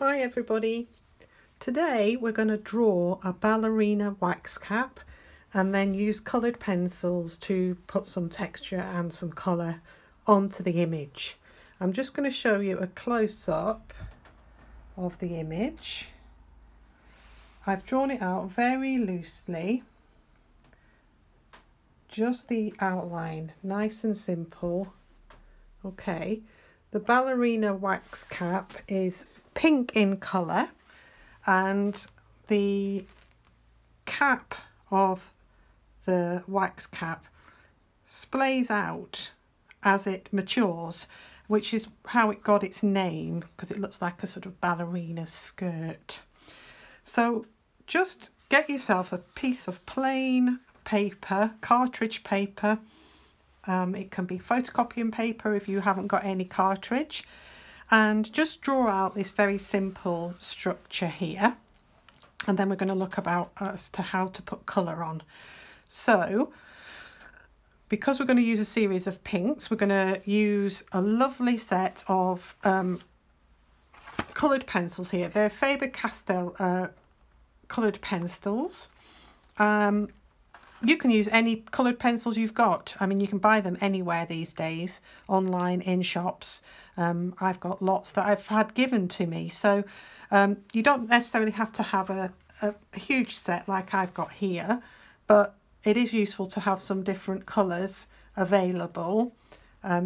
Hi everybody, today we're going to draw a ballerina wax cap and then use coloured pencils to put some texture and some colour onto the image. I'm just going to show you a close-up of the image. I've drawn it out very loosely, just the outline, nice and simple. Okay. The ballerina wax cap is pink in colour and the cap of the wax cap splays out as it matures, which is how it got its name, because it looks like a sort of ballerina skirt. So just get yourself a piece of plain paper, cartridge paper. It can be photocopying paper if you haven't got any cartridge, and just draw out this very simple structure here, and then we're going to look about as to how to put colour on. So because we're going to use a series of pinks, we're going to use a lovely set of coloured pencils here. They're Faber-Castell coloured pencils. You can use any coloured pencils you've got. I mean, you can buy them anywhere these days, online, in shops. I've got lots that I've had given to me. So you don't necessarily have to have a huge set like I've got here, but it is useful to have some different colours available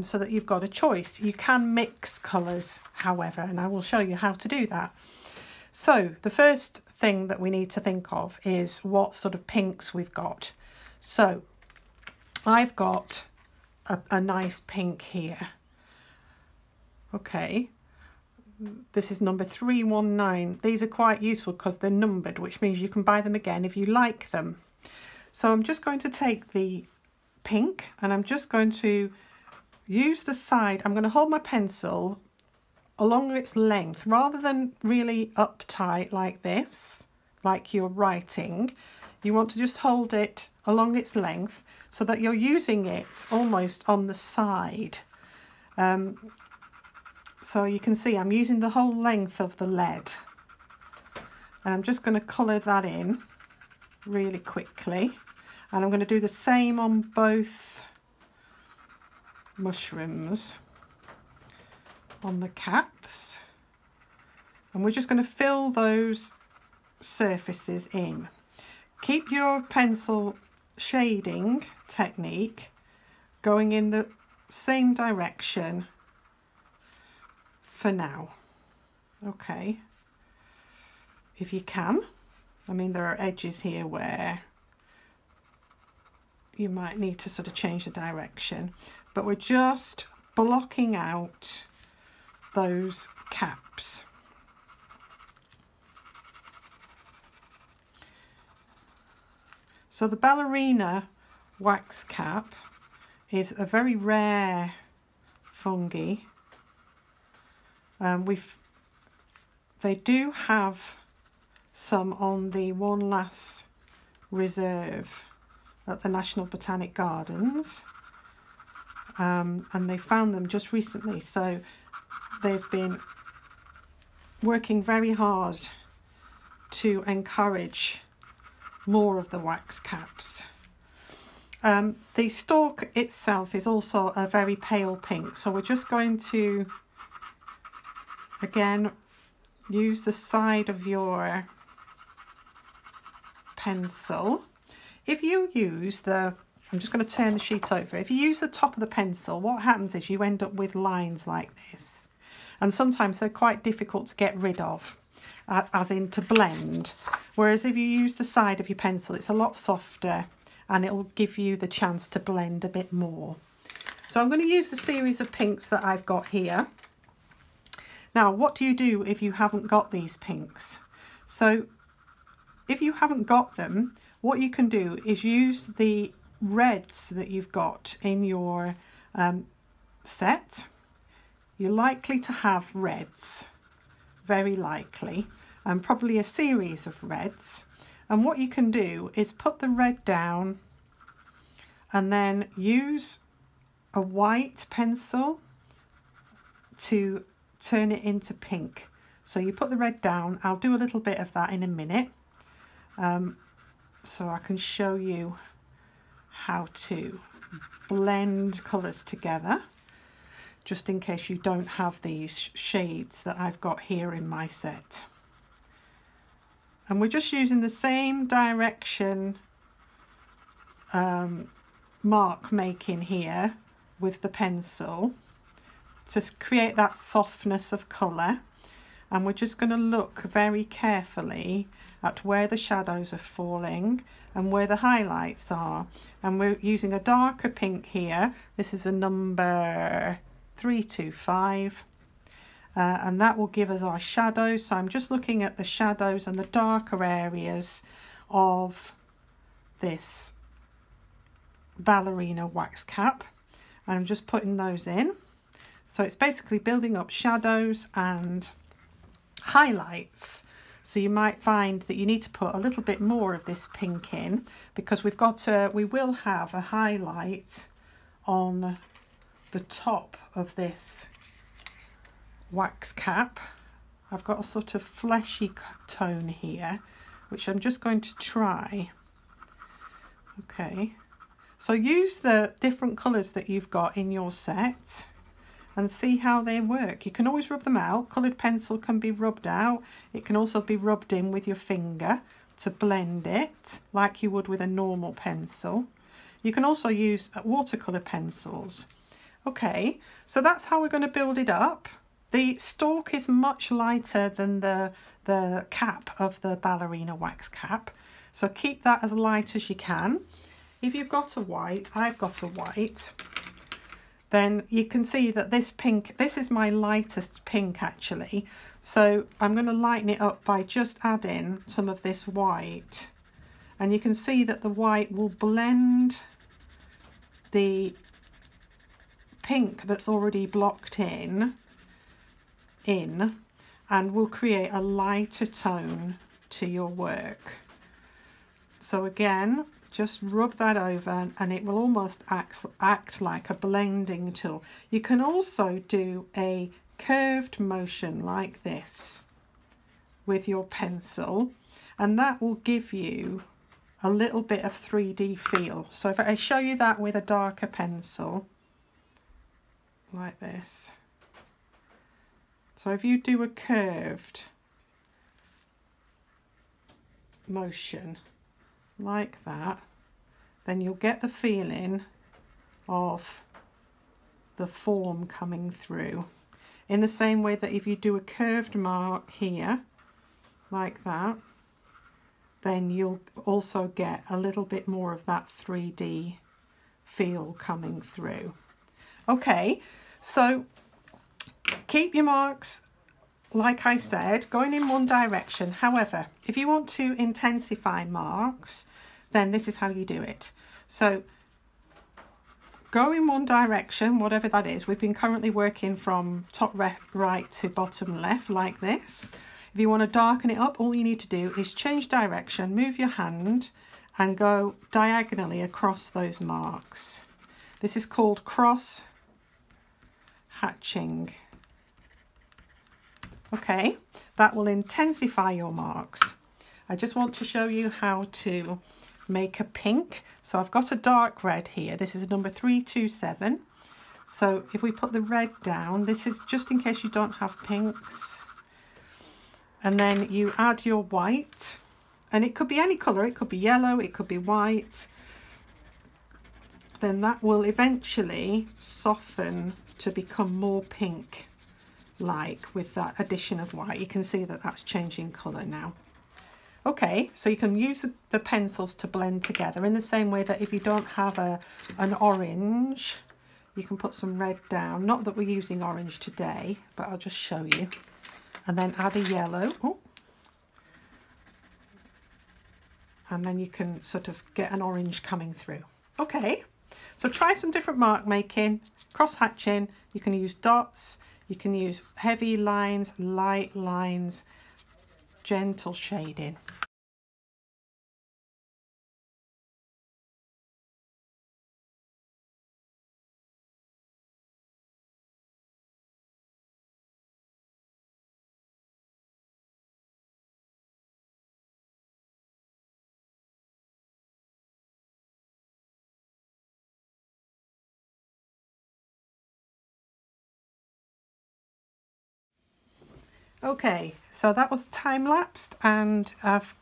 so that you've got a choice. You can mix colours, however, and I will show you how to do that. So the first thing that we need to think of is what sort of pinks we've got. So I've got a nice pink here. Okay, this is number 319. These are quite useful because they're numbered, which means you can buy them again if you like them. So I'm just going to take the pink and I'm just going to use the side. I'm going to hold my pencil along its length rather than really uptight like this, like you're writing. You want to just hold it along its length so that you're using it almost on the side. So you can see I'm using the whole length of the lead, and I'm just going to colour that in really quickly, and I'm going to do the same on both mushrooms, on the caps, and we're just going to fill those surfaces in. Keep your pencil shading technique going in the same direction for now, okay, if you can. I mean, there are edges here where you might need to sort of change the direction, but we're just blocking out those caps. So the ballerina wax cap is a very rare fungi. They do have some on the Waun Las reserve at the National Botanic Gardens, and they found them just recently, so they've been working very hard to encourage more of the wax caps. The stalk itself is also a very pale pink, so we're just going to again use the side of your pencil. If you use the, I'm just going to turn the sheet over, if you use the top of the pencil, what happens is you end up with lines like this. And sometimes they're quite difficult to get rid of, as in to blend. Whereas if you use the side of your pencil, it's a lot softer and it'll give you the chance to blend a bit more. So I'm going to use the series of pinks that I've got here. Now, what do you do if you haven't got these pinks? So if you haven't got them, what you can do is use the reds that you've got in your set. You're likely to have reds, very likely, and probably a series of reds. And what you can do is put the red down and then use a white pencil to turn it into pink. So you put the red down. I'll do a little bit of that in a minute, so I can show you how to blend colours together, just in case you don't have these shades that I've got here in my set. And we're just using the same direction mark making here with the pencil to create that softness of colour. And we're just going to look very carefully at where the shadows are falling and where the highlights are. And we're using a darker pink here. This is a number 325, and that will give us our shadows. So I'm just looking at the shadows and the darker areas of this ballerina wax cap, and I'm just putting those in. So it's basically building up shadows and highlights. So you might find that you need to put a little bit more of this pink in, because we've got we will have a highlight on the top of this wax cap. I've got a sort of fleshy tone here, which I'm just going to try. Okay, so use the different colours that you've got in your set and see how they work. You can always rub them out. Coloured pencil can be rubbed out. It can also be rubbed in with your finger to blend it, like you would with a normal pencil. You can also use watercolour pencils. Okay, so that's how we're going to build it up. The stalk is much lighter than the cap of the ballerina wax cap, so keep that as light as you can. If you've got a white, I've got a white, then you can see that this pink, this is my lightest pink actually. So I'm going to lighten it up by just adding some of this white. And you can see that the white will blend the pink that's already blocked in and will create a lighter tone to your work. So again, just rub that over and it will almost act like a blending tool. You can also do a curved motion like this with your pencil, and that will give you a little bit of 3D feel. So if I show you that with a darker pencil like this. So if you do a curved motion like that, then you'll get the feeling of the form coming through. In the same way that if you do a curved mark here like that, then you'll also get a little bit more of that 3D feel coming through. Okay, so keep your marks, like I said, going in one direction. However, if you want to intensify marks, then this is how you do it. So go in one direction, whatever that is. We've been currently working from top right to bottom left like this. If you want to darken it up, all you need to do is change direction, move your hand and go diagonally across those marks. This is called cross hatching. Okay, that will intensify your marks. I just want to show you how to make a pink. So I've got a dark red here. This is number 327. So if we put the red down, this is just in case you don't have pinks. And then you add your white, and it could be any color. It could be yellow, it could be white. Then that will eventually soften to become more pink. Like with that addition of white, you can see that that's changing colour now. Okay, so you can use the pencils to blend together in the same way that if you don't have an orange, you can put some red down. Not that we're using orange today, but I'll just show you. And then add a yellow. Oh. And then you can sort of get an orange coming through. Okay, so try some different mark making, cross hatching. You can use dots. You can use heavy lines, light lines, gentle shading. Okay, so that was time-lapsed, and I've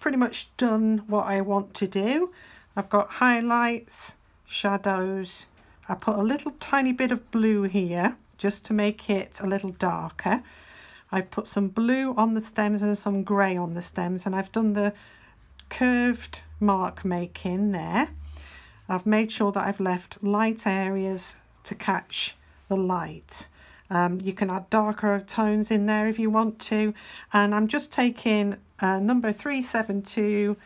pretty much done what I want to do. I've got highlights, shadows. I put a little tiny bit of blue here just to make it a little darker. I've put some blue on the stems and some grey on the stems, and I've done the curved mark making there. I've made sure that I've left light areas to catch the light. You can add darker tones in there if you want to, and I'm just taking number 372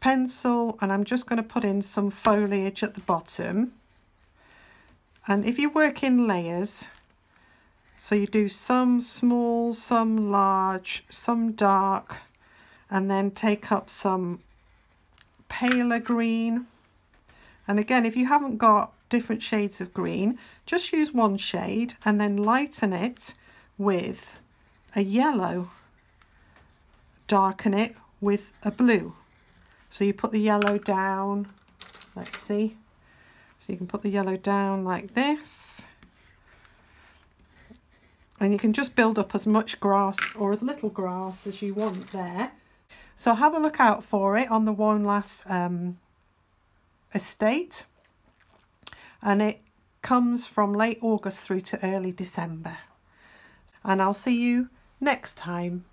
pencil, and I'm just going to put in some foliage at the bottom. And if you work in layers, so you do some small, some large, some dark, and then take up some paler green. And again, if you haven't got different shades of green, just use one shade and then lighten it with a yellow, darken it with a blue. So you put the yellow down, let's see, so you can put the yellow down like this, and you can just build up as much grass or as little grass as you want there. So have a look out for it on the Waun Las estate, and it comes from late August through to early December, and I'll see you next time.